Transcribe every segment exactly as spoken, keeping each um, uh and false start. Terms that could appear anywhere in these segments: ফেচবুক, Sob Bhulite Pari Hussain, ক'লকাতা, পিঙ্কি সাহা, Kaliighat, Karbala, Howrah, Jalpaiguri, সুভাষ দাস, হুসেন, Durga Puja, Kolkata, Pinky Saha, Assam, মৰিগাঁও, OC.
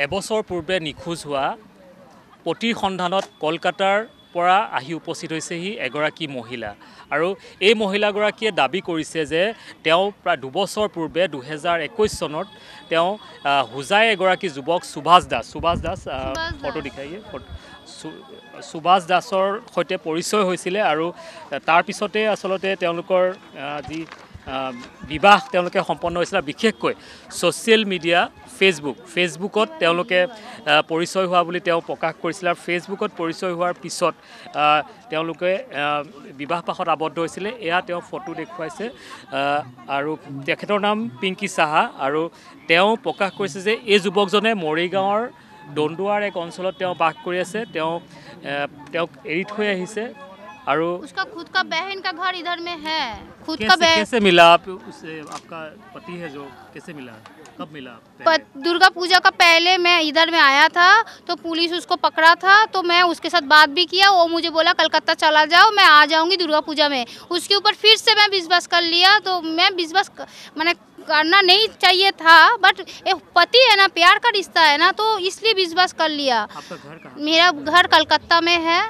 এবছৰ পূৰ্বে নিখোজ হোৱা প্ৰতিসন্ধানত কলকাতাৰ পৰা আহি উপস্থিত হৈছেহি এগৰাকী মহিলা আৰু এই মহিলাগৰাকীয়ে দাবী কৰিছে যে তেওঁ প্ৰায় দুবছৰ পূৰ্বে দুহেজাৰ একৈশ চনত তেওঁ হুজাই এগৰাকী যুৱক সুভাষ দাস সুভাষ দাস ফটো দেখায়ে সুভাষ দাসৰ সৈতে পৰিচয় হৈছিল আৰু তাৰ পিছতে আসলতে তেওঁলোকৰ যি বিবাহ তেওঁলোকে সম্পন্ন হৈছিল বিশেষকৈ ছ'চিয়েল মিডিয়া फेसबुक फेसबुकत তেওঁলোকে পৰিচয় হোৱা বুলি তেওঁ প্ৰকাশ কৰিছিল আৰু ফেসবুকত পৰিচয় হোৱাৰ পিছত তেওঁলোকে বিবাহ পাশত আবদ্ধ হৈছিল এয়া তেওঁ ফটো দেখুৱাইছে আৰু তেখেতৰ নাম পিঙ্কি সাহা আৰু তেওঁ প্ৰকাশ কৰিছে যে এই যুৱকজনে মৰিগাঁৱৰ দণ্ডুৱাৰ এক অঞ্চলত তেওঁ বাস কৰি আছে তেওঁ তেওঁক এৰি থৈ আহিছে আৰু उसका खुद का बहन का घर इधर में है खुद का बहन कैसे मिला आप उससे आपका पति है जो कैसे मिला कब मिला दुर्गा पूजा का पहले मैं इधर में आया था तो पुलिस उसको पकड़ा था तो मैं उसके साथ बात भी किया वो मुझे बोला कलकत्ता चला जाओ मैं आ जाऊंगी दुर्गा पूजा में उसके ऊपर फिर से मैं विश्वास कर लिया तो मैं विश्वास मैंने करना नहीं चाहिए था बट एक पति है ना प्यार का रिश्ता है ना तो इसलिए विश्वास कर लिया। आपका घर कहाँ? मेरा घर कलकत्ता में है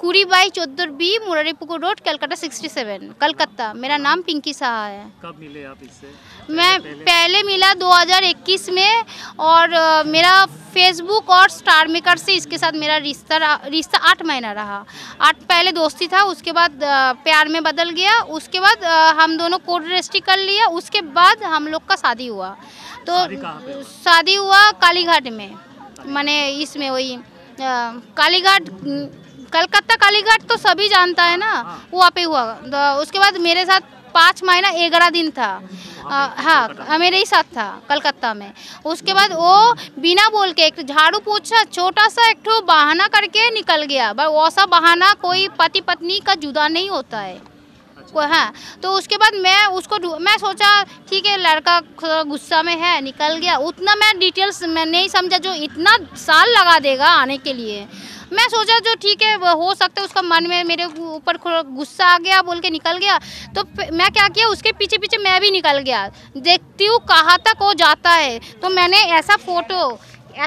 कुड़ी बाई चौदह बी मुरारीपुकुर रोड कलकत्ता सड़सठ कलकत्ता। मेरा नाम पिंकी साहा है। कब मिले आप इससे? मैं पहले, पहले मिला दो हज़ार इक्कीस में और आ, मेरा फेसबुक और स्टार मेकर से इसके साथ मेरा रिश्ता रिश्ता आठ महीना रहा। आठ पहले दोस्ती था उसके बाद आ, प्यार में बदल गया उसके बाद आ, हम दोनों कोर्ट रजिस्ट्री कर लिया उसके बाद हम लोग का शादी हुआ। तो शादी हुआ कालीघाट में मैंने इसमें वही कालीघाट कलकत्ता कालीघाट तो सभी जानता है ना वहाँ पे हुआ। उसके बाद मेरे साथ पाँच महीना ग्यारह दिन था आ, हाँ मेरे ही साथ था कलकत्ता में। उसके बाद वो बिना बोल के एक झाड़ू पोछा छोटा सा एक ठो बहाना करके निकल गया। वैसा बहाना कोई पति पत्नी का जुदा नहीं होता है। हाँ तो उसके बाद मैं उसको मैं सोचा ठीक है लड़का थोड़ा गुस्सा में है निकल गया। उतना मैं डिटेल्स मैं नहीं समझा जो इतना साल लगा देगा आने के लिए। मैं सोचा जो ठीक है हो सकता है उसका मन में मेरे ऊपर गुस्सा आ गया बोल के निकल गया। तो मैं क्या किया उसके पीछे पीछे मैं भी निकल गया देखती हूँ कहाँ तक वो जाता है। तो मैंने ऐसा फोटो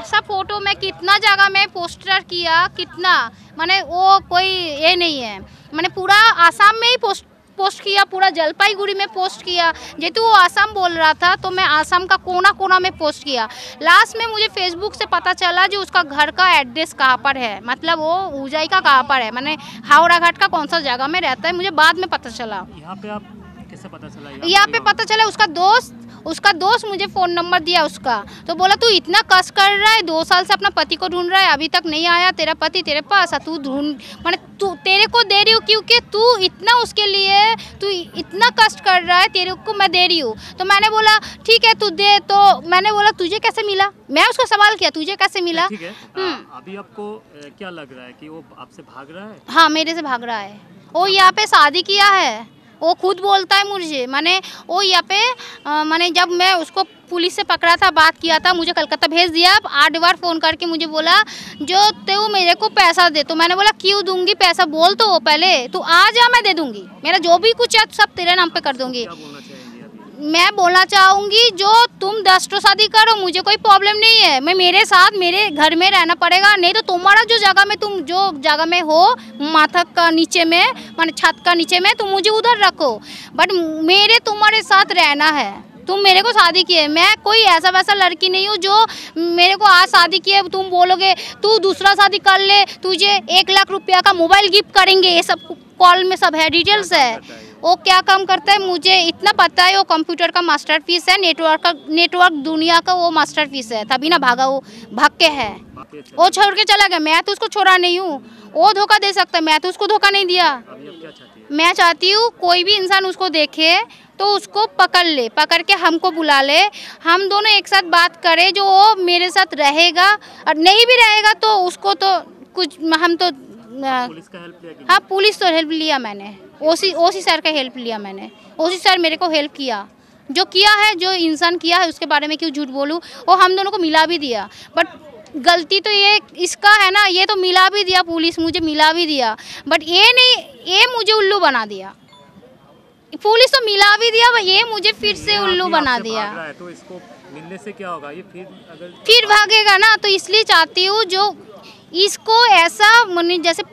ऐसा फ़ोटो मैं कितना जगह में पोस्टर किया कितना मैंने वो कोई ये नहीं है। मैंने पूरा आसाम में ही पोस्ट पोस्ट किया पूरा जलपाईगुड़ी में पोस्ट किया जेतु वो आसाम बोल रहा था तो मैं आसाम का कोना कोना में पोस्ट किया। लास्ट में मुझे फेसबुक से पता चला जो उसका घर का एड्रेस कहाँ पर है मतलब वो ऊजाई का कहाँ पर है मैंने हावड़ा घाट का कौन सा जगह में रहता है मुझे बाद में पता चला। यहाँ पे आप कैसे पता चला? यहाँ पे पता चला उसका दोस्त उसका दोस्त मुझे फ़ोन नंबर दिया उसका। तो बोला तू इतना कष्ट कर रहा है दो साल से अपना पति को ढूंढ रहा है अभी तक नहीं आया तेरा पति तेरे पास तू ढूंढ मैंने तू तेरे को दे रही हूँ क्योंकि तू इतना उसके लिए तू इतना कष्ट कर रहा है तेरे को मैं दे रही हूँ। तो मैंने बोला ठीक है तू दे। तो मैंने बोला तुझे कैसे मिला मैं उसको सवाल किया तुझे कैसे मिला। ठीक है अभी आपको क्या लग रहा है कि वो आपसे भाग रहा है? हाँ मेरे से भाग रहा है वो यहाँ पे शादी किया है वो खुद बोलता है मुझे। मैंने वो यहाँ पे मैंने जब मैं उसको पुलिस से पकड़ा था बात किया था मुझे कलकत्ता भेज दिया। अब आठ बार फ़ोन करके मुझे बोला जो तू मेरे को पैसा दे। तो मैंने बोला क्यों दूंगी पैसा बोल तो वो पहले तू आ जा मैं दे दूंगी मेरा जो भी कुछ है सब तेरे नाम पे कर दूंगी। मैं बोलना चाहूँगी जो तुम दस तो शादी करो मुझे कोई प्रॉब्लम नहीं है मैं मेरे साथ मेरे घर में रहना पड़ेगा नहीं तो तुम्हारा जो जगह में तुम जो जगह में हो माथा का नीचे में माने छत का नीचे में तुम मुझे उधर रखो बट मेरे तुम्हारे साथ रहना है। तुम मेरे को शादी किए मैं कोई ऐसा वैसा लड़की नहीं हूँ जो मेरे को आज शादी किए तुम बोलोगे तू दूसरा शादी कर ले तुझे एक लाख रुपया का मोबाइल गिफ्ट करेंगे। ये सब कॉल में सब है डिटेल्स है। वो क्या काम करता है मुझे इतना पता है वो कंप्यूटर का मास्टरपीस है नेटवर्क का नेटवर्क दुनिया का वो मास्टरपीस है तभी ना भागा वो भाग के है वो छोड़ के चला गया। मैं तो उसको छोड़ा नहीं हूँ वो धोखा दे सकता है मैं तो उसको धोखा नहीं दिया। मैं चाहती हूँ कोई भी इंसान उसको देखे तो उसको पकड़ ले पकड़ के हमको बुला ले हम दोनों एक साथ बात करें जो वो मेरे साथ रहेगा और नहीं भी रहेगा तो उसको तो कुछ हम तो पुलिस का हेल्प लिया। हाँ पुलिस तो हेल्प लिया मैंने ओसी ओसी सर का हेल्प लिया मैंने ओसी सर मेरे को हेल्प किया जो किया है जो इंसान किया है उसके बारे में क्यों झूठ बोलूँ। वो हम दोनों को मिला भी दिया बट गलती तो ये इसका है ना ये तो मिला भी दिया पुलिस मुझे मिला भी दिया बट ये नहीं ये मुझे उल्लू बना दिया। पुलिस तो मिला भी दिया ये मुझे फिर से उल्लू बना दिया। मिलने से क्या होगा, ये फिर अगर फिर भागेगा ना, तो इसलिए चाहती हूँ जो इसको ऐसा जैसे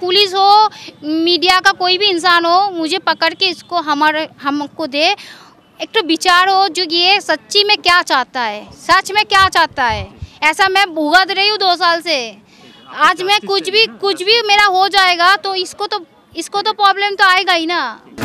पुलिस हो, मीडिया का कोई भी इंसान हो, मुझे पकड़ के इसको हमारे हमको दे, एक तो विचार हो जो ये सच्ची में क्या चाहता है, सच में क्या चाहता है। ऐसा मैं भुगत रही हूँ दो साल से, आज मैं कुछ भी कुछ भी मेरा हो जाएगा तो इसको तो इसको तो प्रॉब्लम तो आएगा ही ना।